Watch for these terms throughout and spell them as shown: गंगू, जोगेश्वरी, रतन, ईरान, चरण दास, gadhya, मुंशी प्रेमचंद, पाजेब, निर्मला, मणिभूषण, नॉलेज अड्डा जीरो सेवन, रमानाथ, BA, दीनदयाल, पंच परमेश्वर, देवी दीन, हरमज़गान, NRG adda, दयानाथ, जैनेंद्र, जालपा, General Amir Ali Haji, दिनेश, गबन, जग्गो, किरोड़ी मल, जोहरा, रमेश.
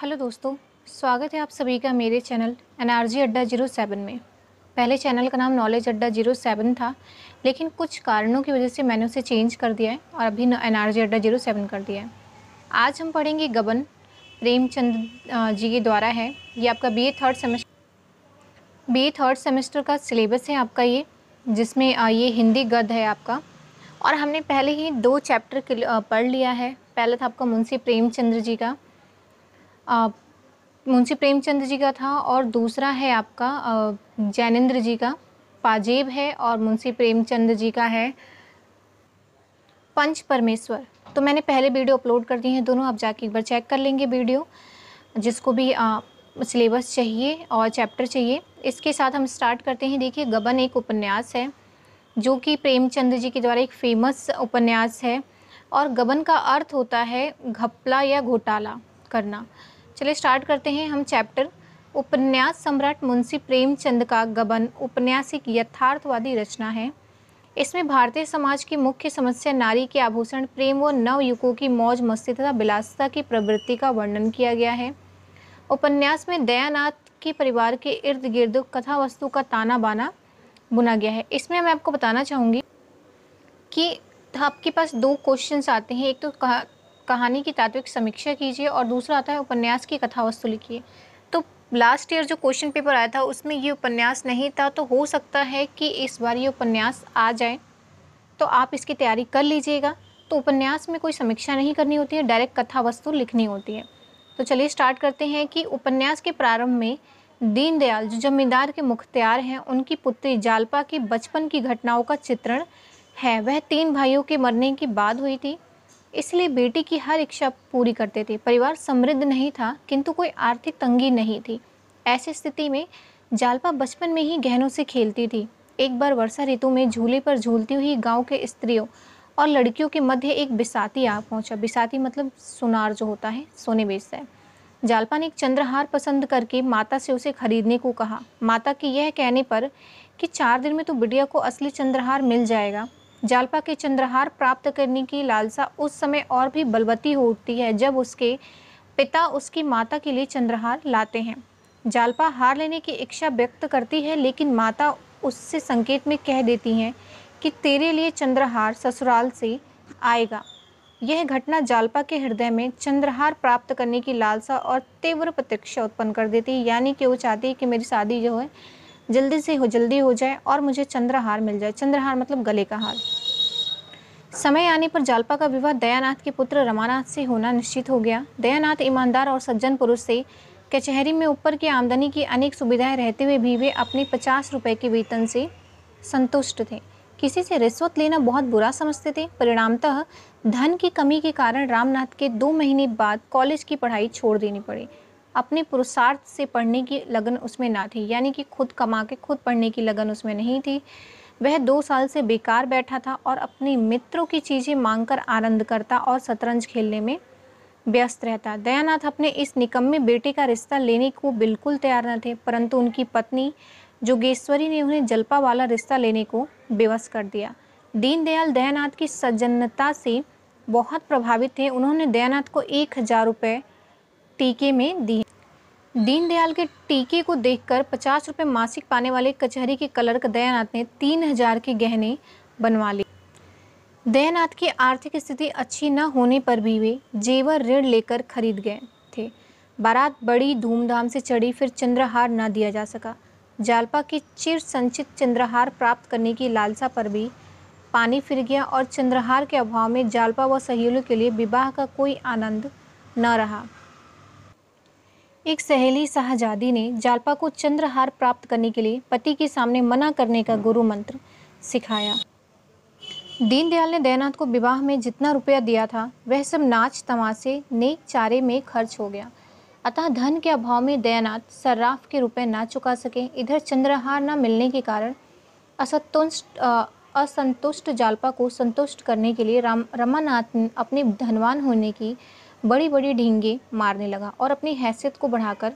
Hello दोस्तों, स्वागत है आप सभी का मेरे चैनल NRG अड्डा 07 में। पहले चैनल का नाम नॉलेज अड्डा 07 था, लेकिन कुछ कारणों की वजह से मैंने उसे चेंज कर दिया है और अभी NRG अड्डा 07 कर दिया है। आज हम पढ़ेंगे गबन प्रेमचंद जी के द्वारा है। ये आपका BA थर्ड सेमेस्टर का सिलेबस है आपका ये, जिसमें ये हिंदी गद्य है आपका। और हमने पहले ही 2 चैप्टर पढ़ लिया है। पहला था आपका मुंशी प्रेमचंद जी का था, और दूसरा है आपका जैनेंद्र जी का पाजेब है, और मुंशी प्रेमचंद जी का है पंच परमेश्वर। तो मैंने पहले वीडियो अपलोड कर दी हैं दोनों, आप जाके एक बार चेक कर लेंगे वीडियो। जिसको भी सिलेबस चाहिए और चैप्टर चाहिए। इसके साथ हम स्टार्ट करते हैं। देखिए, गबन एक उपन्यास है जो कि प्रेमचंद जी के द्वारा एक फ़ेमस उपन्यास है, और गबन का अर्थ होता है घपला या घोटाला करना। चलिए स्टार्ट करते हैं हम चैप्टर। उपन्यास सम्राट मुंशी प्रेमचंद का गबन उपन्यास एक यथार्थवादी रचना है। इसमें भारतीय समाज की मुख्य समस्या नारी के आभूषण, प्रेम व नवयुवकों की मौज मस्ती तथा विलासिता की प्रवृत्ति का वर्णन किया गया है। उपन्यास में दयानाथ के परिवार के इर्द गिर्द कथा वस्तु का ताना बाना बुना गया है। इसमें मैं आपको बताना चाहूँगी कि आपके पास 2 क्वेश्चंस आते हैं। एक तो कहानी की तात्विक समीक्षा कीजिए, और दूसरा आता है उपन्यास की कथा वस्तु लिखिए। तो लास्ट ईयर जो क्वेश्चन पेपर आया था उसमें ये उपन्यास नहीं था, तो हो सकता है कि इस बार ये उपन्यास आ जाए, तो आप इसकी तैयारी कर लीजिएगा। तो उपन्यास में कोई समीक्षा नहीं करनी होती है, डायरेक्ट कथा वस्तु लिखनी होती है। तो चलिए स्टार्ट करते हैं कि उपन्यास के प्रारंभ में दीनदयाल जो जमींदार के मुख्तियार हैं, उनकी पुत्री जालपा की बचपन की घटनाओं का चित्रण है। वह 3 भाइयों के मरने की बात हुई थी, इसलिए बेटी की हर इच्छा पूरी करते थे। परिवार समृद्ध नहीं था, किंतु कोई आर्थिक तंगी नहीं थी। ऐसी स्थिति में जालपा बचपन में ही गहनों से खेलती थी। एक बार वर्षा ऋतु में झूले पर झूलती हुई गांव के स्त्रियों और लड़कियों के मध्य एक बिसाती आ पहुंचा। बिसाती मतलब सुनार जो होता है, सोने बेचता है। जालपा ने एक चंद्रहार पसंद करके माता से उसे खरीदने को कहा। माता के यह कहने पर कि 4 दिन में तो बिटिया को असली चंद्रहार मिल जाएगा। जालपा के चंद्रहार प्राप्त करने की लालसा उस समय और भी बलवती हो उठती है जब उसके पिता उसकी माता के लिए चंद्रहार लाते हैं। जालपा हार लेने की इच्छा व्यक्त करती है, लेकिन माता उससे संकेत में कह देती हैं कि तेरे लिए चंद्रहार ससुराल से आएगा। यह घटना जालपा के हृदय में चंद्रहार प्राप्त करने की लालसा और तीव्र प्रतीक्षा उत्पन्न कर देती है। यानी कि वो चाहती है कि मेरी शादी जो है जल्दी से जल्दी हो जाए और मुझे चंद्रहार मिल जाए। चंद्रहार मतलब गले का हार। समय आने पर जालपा का विवाह दयानाथ के पुत्र रमानाथ से होना निश्चित हो गया। दयानाथ ईमानदार और सज्जन पुरुष से कचहरी में ऊपर की आमदनी की अनेक सुविधाएं रहते हुए भी वे अपने 50 रुपए के वेतन से संतुष्ट थे। किसी से रिश्वत लेना बहुत बुरा समझते थे। परिणामतः धन की कमी के कारण रामनाथ के 2 महीने बाद कॉलेज की पढ़ाई छोड़ देनी पड़ी। अपने पुरुषार्थ से पढ़ने की लगन उसमें ना थी, यानी कि खुद कमा के खुद पढ़ने की लगन उसमें नहीं थी। वह 2 साल से बेकार बैठा था और अपने मित्रों की चीज़ें मांगकर आनंद करता और शतरंज खेलने में व्यस्त रहता। दयानाथ अपने इस निकम्मे बेटे का रिश्ता लेने को बिल्कुल तैयार न थे, परंतु उनकी पत्नी जोगेश्वरी ने उन्हें जलपा वाला रिश्ता लेने को बेवस कर दिया। दीनदयाल दयानाथ की सज्जनता से बहुत प्रभावित थे। उन्होंने दयानाथ को 1000 रुपये टीके में दी। दीनदयाल के टीके को देखकर 50 रुपये मासिक पाने वाले कचहरी के क्लर्क दयानाथ ने 3000 के गहने बनवा लिए। दयानाथ की आर्थिक स्थिति अच्छी न होने पर भी वे जेवर ऋण लेकर खरीद गए थे। बारात बड़ी धूमधाम से चढ़ी, फिर चंद्रहार न दिया जा सका। जालपा की चिर संचित चंद्रहार प्राप्त करने की लालसा पर भी पानी फिर गया, और चंद्रहार के अभाव में जालपा व सहेलियों के लिए विवाह का कोई आनंद न रहा। एक सहेली शाहजादी ने जालपा को चंद्रहार प्राप्त करने के लिए पति के सामने मना करने का गुरु मंत्र सिखाया। दीनदयाल ने दयानाथ को विवाह में जितना रुपया दिया था वह सब नाच तमाशे नेक चारे में खर्च हो गया। अतः धन के अभाव में दयानाथ सर्राफ के रुपए ना चुका सके। इधर चंद्रहार न मिलने के कारण असंतुष्ट जालपा को संतुष्ट करने के लिए रमानाथ अपने धनवान होने की बड़ी बड़ी ढींगे मारने लगा और अपनी हैसियत को बढ़ाकर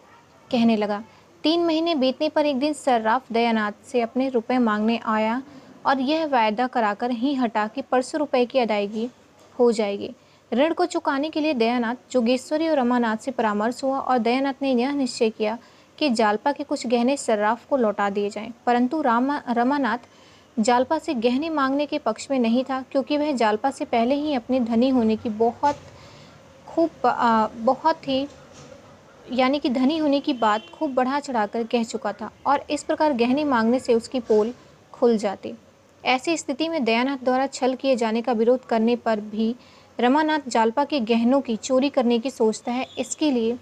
कहने लगा। 3 महीने बीतने पर एक दिन सर्राफ दयानाथ से अपने रुपए मांगने आया और यह वायदा कराकर ही हटा कि परसों रुपए की अदायगी हो जाएगी। ऋण को चुकाने के लिए दयानाथ, जोगेश्वरी और रमानाथ से परामर्श हुआ और दयानाथ ने यह निश्चय किया कि जालपा के कुछ गहने सर्राफ को लौटा दिए जाएं। परंतु रमानाथ जालपा से गहने मांगने के पक्ष में नहीं था, क्योंकि वह जालपा से पहले ही अपने धनी होने की धनी होने की बात खूब बढ़ा चढ़ाकर कह चुका था और इस प्रकार गहने मांगने से उसकी पोल खुल जाती। ऐसी स्थिति में दयानाथ द्वारा छल किए जाने का विरोध करने पर भी रमानाथ जालपा के गहनों की चोरी करने की सोचता है। इसके लिए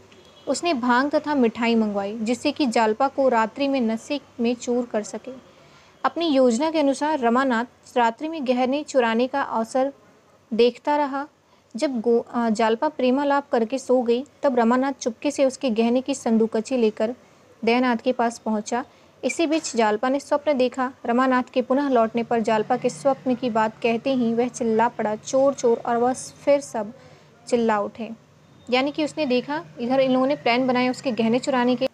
उसने भांग तथा मिठाई मंगवाई, जिससे कि जालपा को रात्रि में नशे में चूर कर सके। अपनी योजना के अनुसार रमानाथ रात्रि में गहने चुराने का अवसर देखता रहा। जब जालपा प्रेमालाप करके सो गई, तब रमानाथ चुपके से उसके गहने की संदूकची लेकर दयानाथ के पास पहुंचा। इसी बीच जालपा ने स्वप्न देखा। रमानाथ के पुनः लौटने पर जालपा के स्वप्न की बात कहते ही वह चिल्ला पड़ा, चोर चोर, और वह फिर सब चिल्ला उठे। यानी कि उसने देखा, इधर इन लोगों ने प्लान बनाए उसके गहने चुराने के,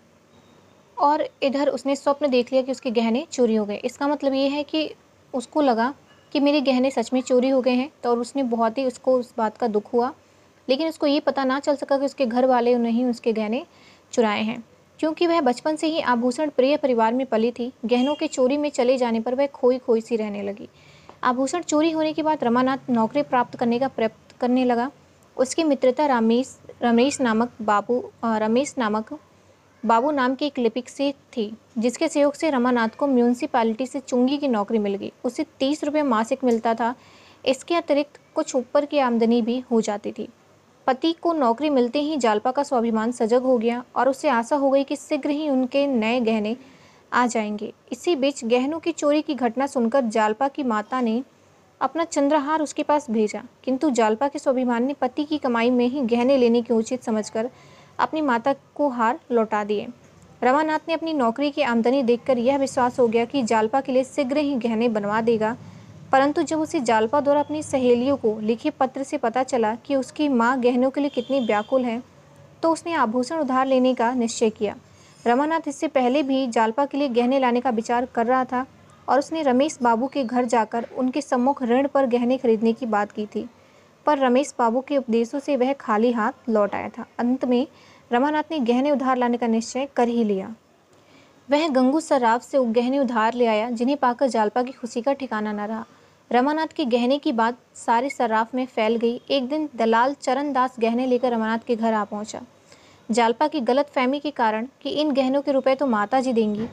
और इधर उसने स्वप्न देख लिया कि उसके गहने चोरी हो गए। इसका मतलब ये है कि उसको लगा कि मेरे गहने सच में चोरी हो गए हैं, तो और उसने बहुत ही उसको उस बात का दुख हुआ, लेकिन उसको ये पता ना चल सका कि उसके घर वाले ने ही उसके गहने चुराए हैं। क्योंकि वह बचपन से ही आभूषण प्रिय परिवार में पली थी, गहनों के चोरी में चले जाने पर वह खोई खोई सी रहने लगी। आभूषण चोरी होने के बाद रमानाथ नौकरी प्राप्त करने का प्रयत्न करने लगा। उसकी मित्रता रमेश नामक बाबू नाम के एक लिपिक से थी, जिसके सहयोग से रमानाथ को म्यूनसिपालिटी से चुंगी की नौकरी मिल गई। उसे 30 रुपये मासिक मिलता था। इसके अतिरिक्त कुछ ऊपर की आमदनी भी हो जाती थी। पति को नौकरी मिलते ही जालपा का स्वाभिमान सजग हो गया और उसे आशा हो गई कि शीघ्र ही उनके नए गहने आ जाएंगे। इसी बीच गहनों की चोरी की घटना सुनकर जालपा की माता ने अपना चंद्रहार उसके पास भेजा, किंतु जालपा के स्वाभिमान ने पति की कमाई में ही गहने लेने की उचित समझकर अपनी माता को हार लौटा दिए। रमानाथ ने अपनी नौकरी की आमदनी देखकर यह विश्वास हो गया कि जालपा के लिए शीघ्र ही गहने बनवा देगा। परंतु जब उसे जालपा द्वारा अपनी सहेलियों को लिखे पत्र से पता चला कि उसकी माँ गहनों के लिए कितनी व्याकुल है, तो उसने आभूषण उधार लेने का निश्चय किया। रमानाथ इससे पहले भी जालपा के लिए गहने लाने का विचार कर रहा था और उसने रमेश बाबू के घर जाकर उनके सम्मुख ऋण पर गहने खरीदने की बात की थी, पर रमेश बाबू के उपदेशों से वह खाली हाथ लौट आया था। अंत में रमानाथ ने गहने उधार लाने का निश्चय कर ही लिया। वह गंगू सर्राफ से गहने उधार ले आया, जिन्हें पाकर जालपा की खुशी का ठिकाना न रहा। रमानाथ के गहने की बात सारे सर्राफ में फैल गई। एक दिन दलाल चरण दास गहने लेकर रमानाथ के घर आ पहुंचा। जालपा की गलतफहमी के कारण कि इन गहनों के रुपए तो माता जी देंगी,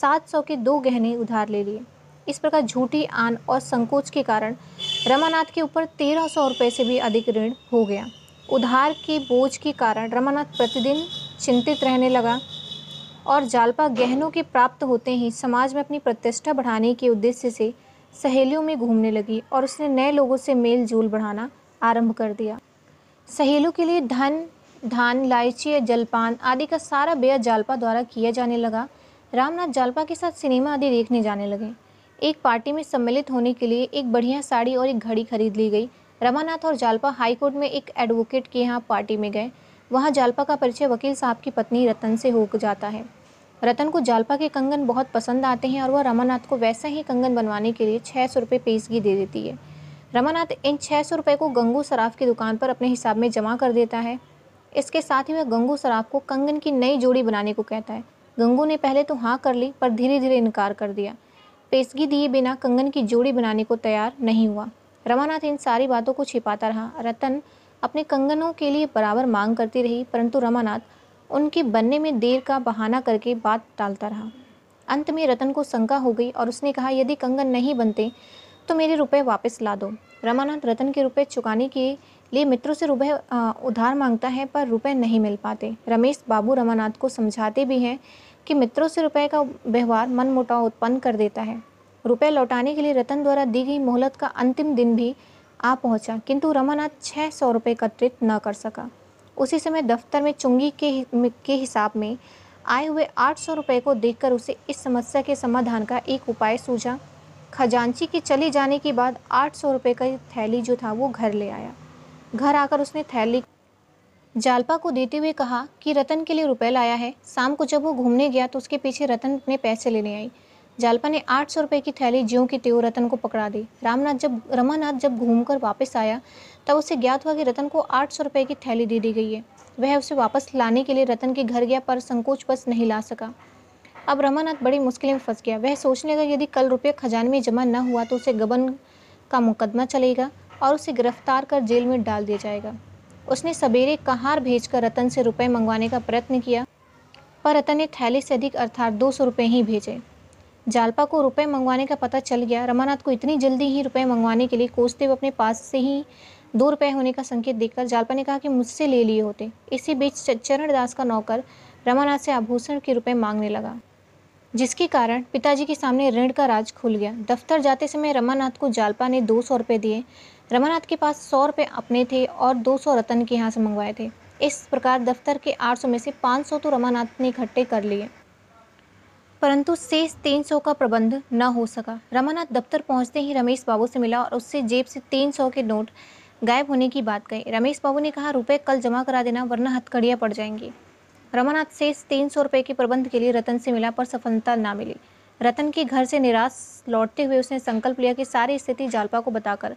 700 के 2 गहने उधार ले लिए। इस प्रकार झूठी आन और संकोच के कारण रमानाथ के ऊपर 1300 रुपये से भी अधिक ऋण हो गया। उधार के बोझ के कारण रमानाथ प्रतिदिन चिंतित रहने लगा और जालपा गहनों के प्राप्त होते ही समाज में अपनी प्रतिष्ठा बढ़ाने के उद्देश्य से सहेलियों में घूमने लगी और उसने नए लोगों से मेल जोल बढ़ाना आरंभ कर दिया। सहेलियों के लिए धान, लाइची, जलपान आदि का सारा व्यय जालपा द्वारा किया जाने लगा। रामनाथ जालपा के साथ सिनेमा आदि देखने जाने लगे। एक पार्टी में सम्मिलित होने के लिए एक बढ़िया साड़ी और एक घड़ी खरीद ली गई। रमानाथ और जालपा हाईकोर्ट में एक एडवोकेट के यहाँ पार्टी में गए। वहाँ जालपा का परिचय वकील साहब की पत्नी रतन से हो जाता है। रतन को जालपा के कंगन बहुत पसंद आते हैं और वह रमानाथ को वैसा ही कंगन बनवाने के लिए 600 रुपये पेशगी दे देती है। रमानाथ इन 600 रुपये को गंगू सराफ की दुकान पर अपने हिसाब में जमा कर देता है। इसके साथ ही वह गंगू सराफ को कंगन की नई जोड़ी बनाने को कहता है। गंगू ने पहले तो हाँ कर ली, पर धीरे धीरे इनकार कर दिया। पेशगी दिए बिना कंगन की जोड़ी बनाने को तैयार नहीं हुआ। रमानाथ इन सारी बातों को छिपाता रहा। रतन अपने कंगनों के लिए बराबर मांग करती रही, परंतु रमानाथ उनके बनने में देर का बहाना करके बात टालता रहा। अंत में रतन को शंका हो गई और उसने कहा, यदि कंगन नहीं बनते तो मेरे रुपए वापस ला दो। रमानाथ रतन के रुपए चुकाने के लिए मित्रों से रुपए उधार मांगता है, पर रुपए नहीं मिल पाते। रमेश बाबू रमानाथ को समझाते भी हैं कि मित्रों से रुपए का व्यवहार मनमुटाव उत्पन्न कर देता है। रुपए लौटाने के लिए रतन द्वारा दी गई मोहलत का अंतिम दिन भी आ पहुंचा, किंतु रमानाथ 600 रुपये एकत्रित न कर सका। उसी समय दफ्तर में चुंगी के हिसाब में आए हुए 800 रुपये को देखकर उसे इस समस्या के समाधान का एक उपाय सूझा। खजांची के चले जाने के बाद 800 रुपये का थैली जो था वो घर ले आया। घर आकर उसने थैली जालपा को देते हुए कहा कि रतन के लिए रुपए लाया है। शाम को जब वो घूमने गया तो उसके पीछे रतन अपने पैसे लेने आई। जालपा ने 800 रुपये की थैली ज्यों की त्यों रतन को पकड़ा दी। रमानाथ जब घूमकर वापस आया तब उसे ज्ञात हुआ कि रतन को 800 रुपये की थैली दे दी गई है। वह उसे वापस लाने के लिए रतन के घर गया पर संकोचवश नहीं ला सका। अब रमानाथ बड़ी मुश्किल में फंस गया। वह सोचने लगा यदि कल रुपये खजाने में जमा न हुआ तो उसे गबन का मुकदमा चलेगा और उसे गिरफ्तार कर जेल में डाल दिया जाएगा। उसने सवेरे कहार भेजकर रतन से रुपए मंगवाने का प्रयत्न किया पर रतन ने थैली से अधिक अर्थात 200 रुपये ही भेजे। जालपा को रुपये मंगवाने का पता चल गया। रमानाथ को इतनी जल्दी ही रुपये मंगवाने के लिए कोसते हुए अपने पास से ही 2 रुपये होने का संकेत देकर जालपा ने कहा कि मुझसे ले लिए होते। इसी बीच चरण दास का नौकर रमानाथ से आभूषण के रुपए मांगने लगा, जिसके कारण पिताजी के सामने ऋण का राज खुल गया। दफ्तर जाते समय रमानाथ को जालपा ने 200 रुपये दिए। रमानाथ के पास 100 रुपये अपने थे और 200 रतन के यहाँ से मंगवाए थे। इस प्रकार दफ्तर के 800 में से 500 तो रमानाथ ने इकट्ठे कर लिए, परंतु शेष 300 का प्रबंध न हो सका। रमानाथ दफ्तर पहुँचते ही रमेश बाबू से मिला और उससे जेब से 300 के नोट गायब होने की बात कही। रमेश बाबू ने कहा रुपए कल जमा करा देना वरना हथकड़ियाँ पड़ जाएंगी। रमानाथ शेष 300 रुपये के प्रबंध के लिए रतन से मिला पर सफलता ना मिली। रतन के घर से निराश लौटते हुए उसने संकल्प लिया कि सारी स्थिति जालपा को बताकर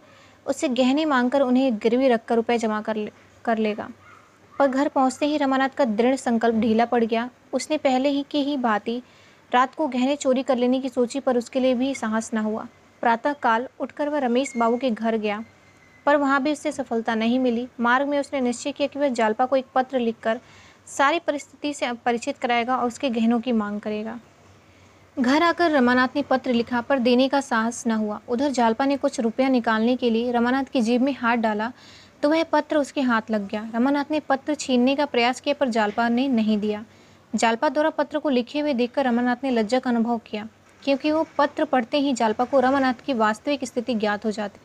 उससे गहने मांगकर उन्हें गिरवी रखकर रुपए जमा कर लेगा। पर घर पहुंचते ही रमानाथ का दृढ़ संकल्प ढीला पड़ गया। उसने पहले ही की ही भांति रात को गहने चोरी कर लेने की सोची पर उसके लिए भी साहस न हुआ। प्रातःकाल उठकर वह रमेश बाबू के घर गया पर वहाँ भी उससे सफलता नहीं मिली। मार्ग में उसने निश्चय किया कि वह जालपा को एक पत्र लिखकर सारी परिस्थिति से परिचित कराएगा और उसके गहनों की मांग करेगा। घर आकर रमानाथ ने पत्र लिखा पर देने का साहस न हुआ। उधर जालपा ने कुछ रुपया निकालने के लिए रमानाथ की जेब में हाथ डाला तो वह पत्र उसके हाथ लग गया। रमानाथ ने पत्र छीनने का प्रयास किया पर जालपा ने नहीं दिया। जालपा द्वारा पत्र को लिखे हुए देखकर रमानाथ ने लज्जा का अनुभव किया, क्योंकि वो पत्र पढ़ते ही जालपा को रमानाथ की वास्तविक स्थिति ज्ञात हो जाती।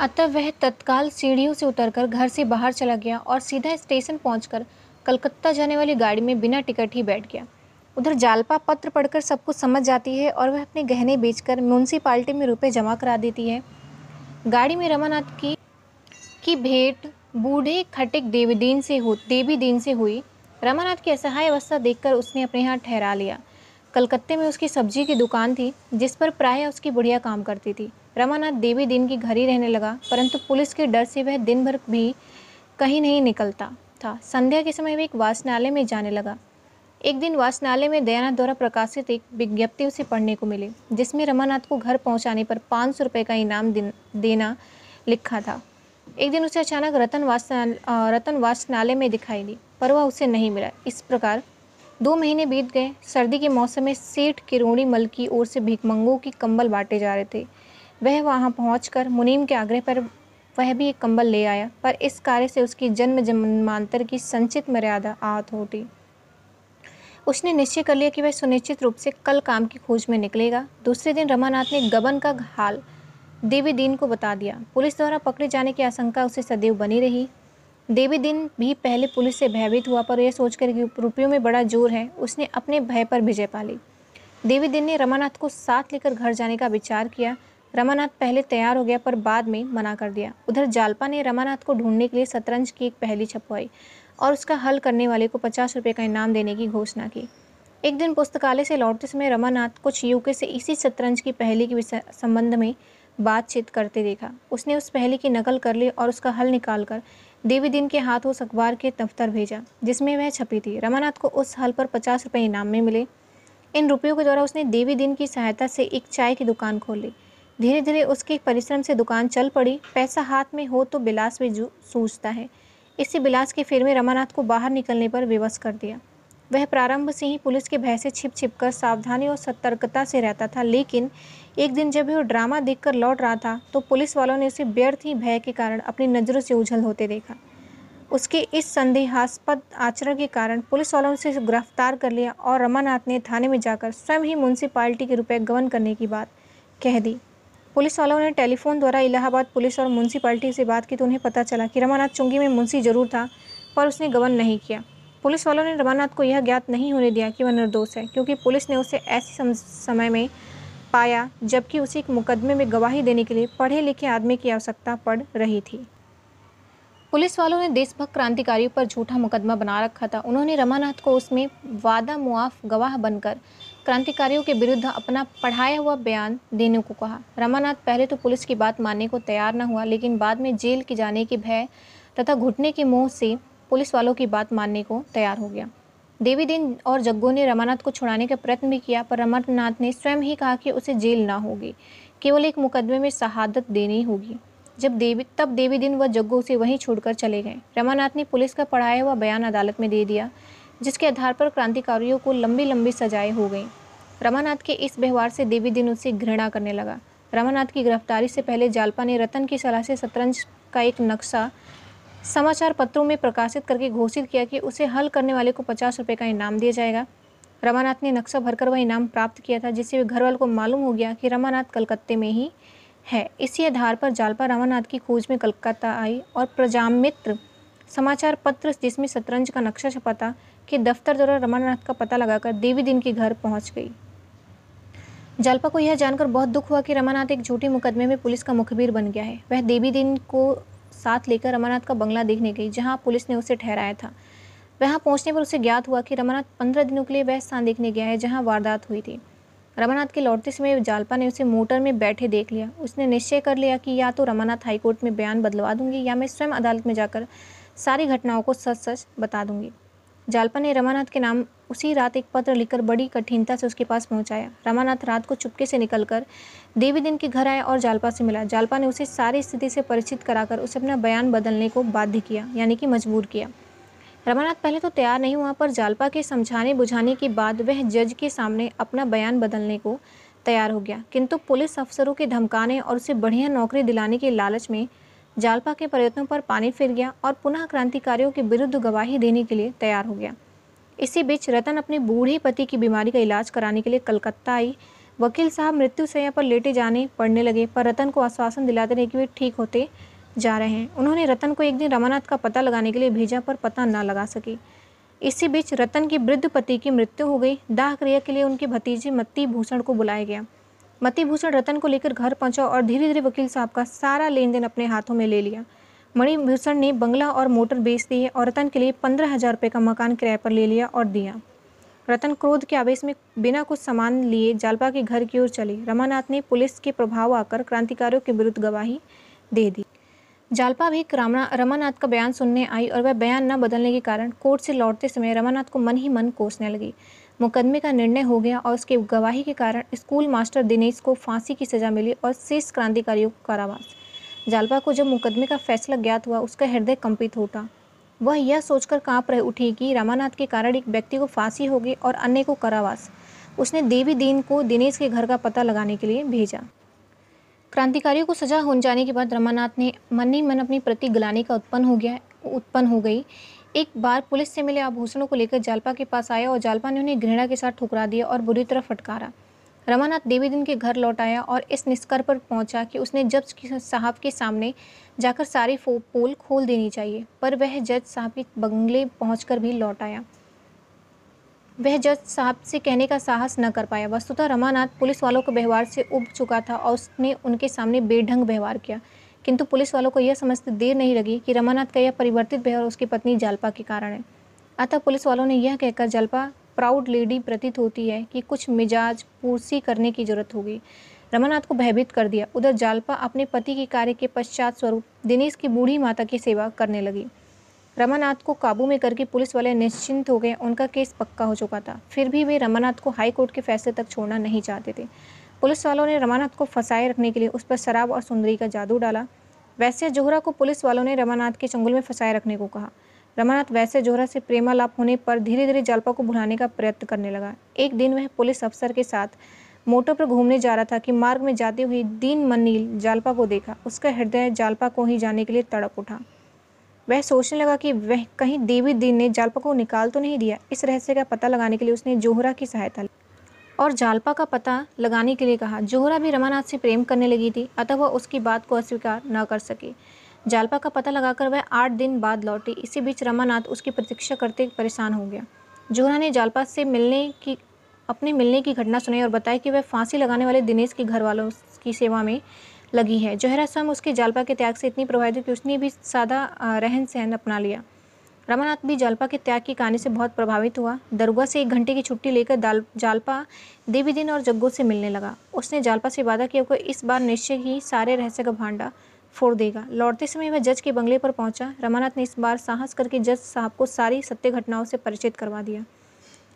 अतः वह तत्काल सीढ़ियों से उतरकर घर से बाहर चला गया और सीधा स्टेशन पहुंचकर कलकत्ता जाने वाली गाड़ी में बिना टिकट ही बैठ गया। उधर जालपा पत्र पढ़कर सब कुछ समझ जाती है और वह अपने गहने बेचकर म्यूनसिपाल्टी में रुपए जमा करा देती है। गाड़ी में रमानाथ की भेंट बूढ़े खटिक देवी दीन से हुई। रमानाथ की असहाय अवस्था देखकर उसने अपने यहाँ ठहरा लिया। कलकत्ते में उसकी सब्जी की दुकान थी जिस पर प्रायः उसकी बुढ़िया काम करती थी। रमानाथ देवी दिन की घर ही रहने लगा, परंतु पुलिस के डर से वह दिन भर भी कहीं नहीं निकलता था। संध्या के समय वह एक वाचनालय में जाने लगा। एक दिन वाचनालय में दयानाथ द्वारा प्रकाशित एक विज्ञप्ति उसे पढ़ने को मिली, जिसमें रमानाथ को घर पहुंचाने पर 500 रुपये का इनाम देना लिखा था। एक दिन उसे अचानक रतन वाचनालय में दिखाई दी पर वह उसे नहीं मिला। इस प्रकार 2 महीने बीत गए। सर्दी के मौसम में सेठ किरोड़ी मल की ओर से भिखमंगों की कंबल बांटे जा रहे थे। वह वहां पहुंचकर मुनीम के आग्रह पर वह भी एक कंबल ले आया, पर इस कार्य से उसकी जन्म जन्मांतर की संचित मर्यादा आहत होती। उसने निश्चय कर लिया कि वह सुनिश्चित रूप से कल काम की खोज में निकलेगा। दूसरे दिन रमानाथ ने गबन का हाल देवी दीन को बता दिया। पुलिस द्वारा पकड़े जाने की आशंका उसे सदैव बनी रही। देवी दीन भी पहले पुलिस से भयभीत हुआ, पर यह सोचकर कि रुपयों में बड़ा जोर है उसने अपने भय पर विजय पा ली। देवी दीन ने रमानाथ को साथ लेकर घर जाने का विचार किया। रमानाथ पहले तैयार हो गया पर बाद में मना कर दिया। उधर जालपा ने रमानाथ को ढूंढने के लिए शतरंज की एक पहेली छपवाई और उसका हल करने वाले को 50 रुपये का इनाम देने की घोषणा की। एक दिन पुस्तकालय से लौटते समय रमानाथ कुछ युवके से इसी शतरंज की पहेली के संबंध में बातचीत करते देखा। उसने उस पहेली की नकल कर ली और उसका हल निकालकर देवी दिन के हाथों उस अखबार के दफ्तर भेजा जिसमें वह छपी थी। रमानाथ को उस हल पर 50 रुपये इनाम में मिले। इन रुपयों के द्वारा उसने देवी दिन की सहायता से एक चाय की दुकान खोल ली। धीरे धीरे उसके परिश्रम से दुकान चल पड़ी। पैसा हाथ में हो तो बिलास भी सूझता है। इसी बिलास के फेर में रमानाथ को बाहर निकलने पर विवश कर दिया। वह प्रारंभ से ही पुलिस के भय से छिप छिप कर सावधानी और सतर्कता से रहता था, लेकिन एक दिन जब वह ड्रामा देखकर लौट रहा था तो पुलिस वालों ने उसे व्यर्थ ही भय के कारण अपनी नज़रों से ओझल होते देखा। उसके इस संदेहास्पद आचरण के कारण पुलिस वालों ने उसे गिरफ्तार कर लिया और रमानाथ ने थाने में जाकर स्वयं ही म्यूनसिपाल्टी के रुपए गबन करने की बात कह दी। पुलिस वालों ने टेलीफोन द्वारा इलाहाबाद पुलिस और म्यूनसिपाल्टी से बात की तो उन्हें पता चला कि रमानाथ चुंगी में मुंशी जरूर था पर उसने गबन नहीं किया। पुलिस वालों ने रमानाथ को यह ज्ञात नहीं होने दिया कि वह निर्दोष है, क्योंकि पुलिस ने उसे ऐसे समय में पाया जबकि उसे एक मुकदमे में गवाही देने के लिए पढ़े लिखे आदमी की आवश्यकता पड़ रही थी। पुलिस वालों ने देशभक्त क्रांतिकारियों पर झूठा मुकदमा बना रखा था। उन्होंने रमानाथ को उसमें वादा मुआफ गवाह बनकर क्रांतिकारियों के विरुद्ध अपना पढ़ाया हुआ बयान देने को कहा। रमानाथ पहले तो पुलिस की बात मानने को तैयार न हुआ, लेकिन बाद में जेल के जाने के भय तथा घुटने के मुँह से पुलिस वालों की बात मानने को तैयार हो गया। देवी दीन और जग्गो ने रमानाथ को छुड़ाने का प्रयत्न भी किया, पर रमानाथ ने स्वयं ही कहा कि उसे जेल ना होगी, केवल एक मुकदमे में शहादत देनी होगी। तब देवी दीन व जग्गो उसे वहीं छोड़कर चले गए। रमानाथ ने पुलिस का पढ़ाया हुआ बयान अदालत में दे दिया, जिसके आधार पर क्रांतिकारियों को लंबी लंबी सजाएं हो गई। रमानाथ के इस व्यवहार से देवी दीन उससे घृणा करने लगा। रमानाथ की गिरफ्तारी से पहले जालपा ने रतन की सलाह से शतरंज का एक नक्शा समाचार पत्रों में प्रकाशित करके घोषित किया कि उसे हल करने वाले को 50 रुपये का इनाम दिया जाएगा। रमानाथ ने नक्शा भरकर वह इनाम प्राप्त किया था, जिससे घरवालों को मालूम हो गया कि रमानाथ कलकत्ते में ही है। इसी आधार पर जालपा रमानाथ की खोज में कलकत्ता आई और प्रजामित्र समाचार पत्र, जिसमें शतरंज का नक्शा छपा था, के दफ्तर द्वारा रमानाथ का पता लगाकर देवी दीन के घर पहुंच गई। जालपा को यह जानकर बहुत दुख हुआ कि रमानाथ एक झूठे मुकदमे में पुलिस का मुखबिर बन गया है। वह देवी दीन को साथ लेकर रमानाथ का बंगला देखने गई, जहां पुलिस ने उसे ठहराया था। वहां पहुंचने पर उसे ज्ञात हुआ कि रमानाथ 15 दिनों के लिए वह स्थान देखने गया है जहाँ वारदात हुई थी। रमानाथ के लौटते समय जालपा ने उसे मोटर में बैठे देख लिया। उसने निश्चय कर लिया कि या तो रमानाथ हाईकोर्ट में बयान बदलवा दूंगी या मैं स्वयं अदालत में जाकर सारी घटनाओं को सच सच बता दूंगी। जालपा ने रमानाथ के नाम उसी रात एक पत्र लिखकर बड़ी कठिनता से उसके पास पहुंचाया। रमानाथ रात को चुपके से निकलकर देवी दीन के घर आया और जालपा से मिला। जालपा ने उसे सारी स्थिति से परिचित कराकर उसे अपना बयान बदलने को बाध्य किया, यानी कि मजबूर किया। रमानाथ पहले तो तैयार नहीं हुआ, पर जालपा के समझाने बुझाने के बाद वह जज के सामने अपना बयान बदलने को तैयार हो गया। किंतु पुलिस अफसरों के धमकाने और उसे बढ़िया नौकरी दिलाने के लालच में जालपा के प्रयत्नों पर पानी फिर गया और पुनः क्रांतिकारियों के विरुद्ध गवाही देने के लिए तैयार हो गया। इसी बीच रतन अपने बूढ़े पति की बीमारी का इलाज कराने के लिए कलकत्ता आई। वकील साहब मृत्युशैया पर लेटे जाने पड़ने लगे, पर रतन को आश्वासन दिलाते रहे कि वे ठीक होते जा रहे हैं। उन्होंने रतन को एक दिन रमानाथ का पता लगाने के लिए भेजा, पर पता न लगा सके। इसी बीच रतन के वृद्ध पति की मृत्यु हो गई। दाह क्रिया के लिए उनके भतीजे मणिभूषण को बुलाया गया। मणिभूषण रतन को लेकर घर पहुंचा और धीरे धीरे वकील साहब का सारा लेन देन अपने हाथों में ले लिया। मणिभूषण ने बंगला और मोटर बेच दिए और रतन के लिए 15,000 रुपये का मकान किराए पर ले लिया और दिया। रतन क्रोध के आवेश में बिना कुछ सामान लिए जालपा के घर की ओर चले। रमानाथ ने पुलिस के प्रभाव आकर क्रांतिकारियों के विरुद्ध गवाही दे दी। जालपा भी रमानाथ का बयान सुनने आई और वह बयान न बदलने के कारण कोर्ट से लौटते समय रमानाथ को मन ही मन कोसने लगी। मुकदमे का निर्णय हो गया और उसके गवाही के कारण स्कूल मास्टर दिनेश को फांसी की सज़ा मिली और शेष क्रांतिकारियों को कारावास। जालपा को जब मुकदमे का फैसला ज्ञात हुआ, उसका हृदय कंपित उठा। वह यह सोचकर कांप रही उठी कि रमानाथ के कारण एक व्यक्ति को फांसी होगी और अन्य को कारावास। उसने देवी दीन को दिनेश के घर का पता लगाने के लिए भेजा। क्रांतिकारियों को सजा हो जाने के बाद रमानाथ ने मन ही मन अपनी प्रति ग्लानि का उत्पन्न हो गई। एक बार पुलिस से मिले आभूषणों को लेकर जालपा के पास आया और जालपा ने उन्हें घृणा के साथ ठुकरा दिया और बुरी तरह फटकारा। रमानाथ देवी दीन के घर लौट आया और इस निष्कर्ष पर पहुंचा कि उसने जज साहब के सामने जाकर सारी पोल खोल देनी चाहिए, पर वह जज साहब के बंगले पहुंचकर भी लौट आया। वह जज साहब से कहने का साहस न कर पाया। वस्तुतः रमानाथ पुलिस वालों के व्यवहार से उब चुका था और उसने उनके सामने बेढंग व्यवहार किया, किंतु पुलिस वालों को यह समझते देर नहीं लगी कि रमानाथ का यह परिवर्तित व्यवहार उसकी पत्नी जालपा के कारण है। अतः पुलिस वालों ने यह कहकर जालपा प्राउड लेडी प्रतीत होती है कि कुछ मिजाज पूर्सी करने की जरूरत होगी, रमानाथ को भयभीत कर दिया। उधर जालपा अपने पति के कार्य के पश्चात स्वरूप दिनेश की बूढ़ी माता की सेवा करने लगी। रमानाथ को काबू में करके पुलिस वाले निश्चिंत हो गए। उनका केस पक्का हो चुका था, फिर भी वे रमानाथ को हाई कोर्ट के फैसले तक छोड़ना नहीं चाहते थे। पुलिस वालों ने रमानाथ को फंसाए रखने के लिए उस पर शराब और सुंदरी का जादू डाला। वैसे जोहरा को पुलिस वालों ने रमानाथ के चंगुल में फंसाए रखने को कहा। रमानाथ वैसे जोहरा से प्रेमालाप होने पर धीरे धीरे जालपा को भुलाने का प्रयत्न करने लगा। एक दिन वह पुलिस अफसर के साथ मोटर पर घूमने जा रहा था कि मार्ग में जाती हुई दीनमनील जालपा को देखा। उसका हृदय जालपा को ही जाने के लिए तड़प उठा। वह सोचने लगा कि वह कहीं देवी दीन ने जालपा को निकाल तो नहीं दिया। इस रहस्य का पता लगाने के लिए उसने जोहरा की सहायता ली और जालपा का पता लगाने के लिए कहा। जोहरा भी रमानाथ से प्रेम करने लगी थी, अतः वह उसकी बात को अस्वीकार न कर सकी। जालपा का पता लगाकर वह 8 दिन बाद लौटी। इसी बीच रमानाथ उसकी प्रतीक्षा करते परेशान हो गया। जोहरा ने जालपा से अपने मिलने की घटना सुनाई और बताया कि वह फांसी लगाने वाले दिनेश के घर वालों की सेवा में लगी है। जोहरा स्वयं उसके जालपा के त्याग से इतनी प्रभावित हुई कि उसने भी सादा रहन सहन अपना लिया। रमानाथ भी जालपा के त्याग की कहानी से बहुत प्रभावित हुआ। दरोगा से 1 घंटे की छुट्टी लेकर जालपा देवी दीन और जग्गो से मिलने लगा। उसने जालपा से वादा किया कि इस बार निश्चय ही सारे रहस्य का भांडा फोड़ देगा। लौटते समय वह जज के बंगले पर पहुंचा। रमानाथ ने इस बार साहस करके जज साहब को सारी सत्य घटनाओं से परिचित करवा दिया।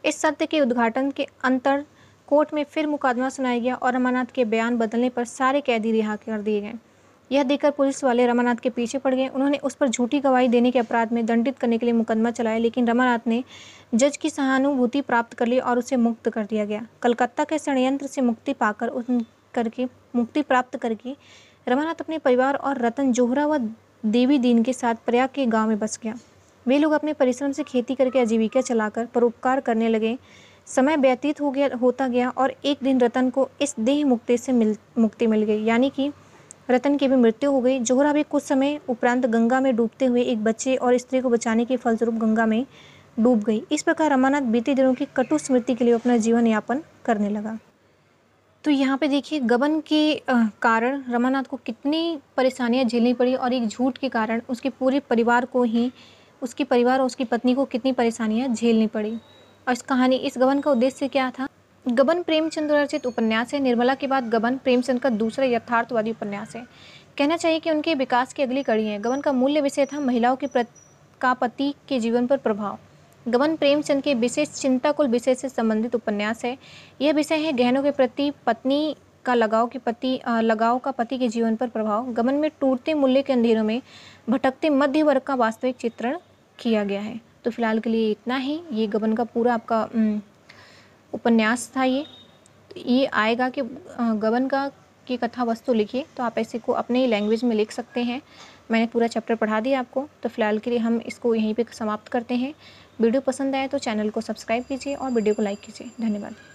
इस सत्य के उद्घाटन के अंतर कोर्ट में फिर मुकदमा सुनाया गया और रमानाथ के बयान बदलने पर सारे कैदी रिहा कर दिए गए। यह देखकर पुलिस वाले रमानाथ के पीछे पड़ गए। उन्होंने उस पर झूठी गवाही देने के अपराध में दंडित करने के लिए मुकदमा चलाया, लेकिन रमानाथ ने जज की सहानुभूति प्राप्त कर ली और उसे मुक्त कर दिया गया। कलकत्ता के षड्यंत्र से मुक्ति प्राप्त करके रमानाथ अपने परिवार और रतन, जोहरा व देवी दीन के साथ प्रयाग के गांव में बस गया। वे लोग अपने परिश्रम से खेती करके आजीविका चलाकर परोपकार करने लगे। समय व्यतीत होता गया और एक दिन रतन को इस देह मुक्ति से मुक्ति मिल गई, यानी कि रतन की भी मृत्यु हो गई। जोहरा भी कुछ समय उपरांत गंगा में डूबते हुए एक बच्चे और स्त्री को बचाने के फलस्वरूप गंगा में डूब गई। इस प्रकार रमानाथ बीते दिनों की कटु स्मृति के लिए अपना जीवन यापन करने लगा। तो यहाँ पे देखिए, गबन के कारण रमानाथ को कितनी परेशानियाँ झेलनी पड़ी और एक झूठ के कारण उसके पूरे परिवार को ही, उसके परिवार और उसकी पत्नी को कितनी परेशानियाँ झेलनी पड़ी। और इस गबन का उद्देश्य क्या था? गबन प्रेमचंद द्वारा रचित उपन्यास है। निर्मला के बाद गबन प्रेमचंद का दूसरा यथार्थवादी उपन्यास है। कहना चाहिए कि उनके विकास की अगली कड़ी है। गबन का मूल्य विषय था महिलाओं के पति के जीवन पर प्रभाव। गबन प्रेमचंद के विशेष चिंताकुल विषय से संबंधित उपन्यास है। यह विषय है गहनों के प्रति पत्नी का लगाव का पति के जीवन पर प्रभाव। गबन में टूटते मूल्य के अंधेरों में भटकते मध्य वर्ग का वास्तविक चित्रण किया गया है। तो फिलहाल के लिए इतना ही। ये गबन का पूरा आपका उपन्यास था। ये आएगा कि गबन का की कथा वस्तु लिखिए, तो आप ऐसे को अपने लैंग्वेज में लिख सकते हैं। मैंने पूरा चैप्टर पढ़ा दिया आपको। तो फिलहाल के लिए हम इसको यहीं पे समाप्त करते हैं। वीडियो पसंद आए तो चैनल को सब्सक्राइब कीजिए और वीडियो को लाइक कीजिए। धन्यवाद।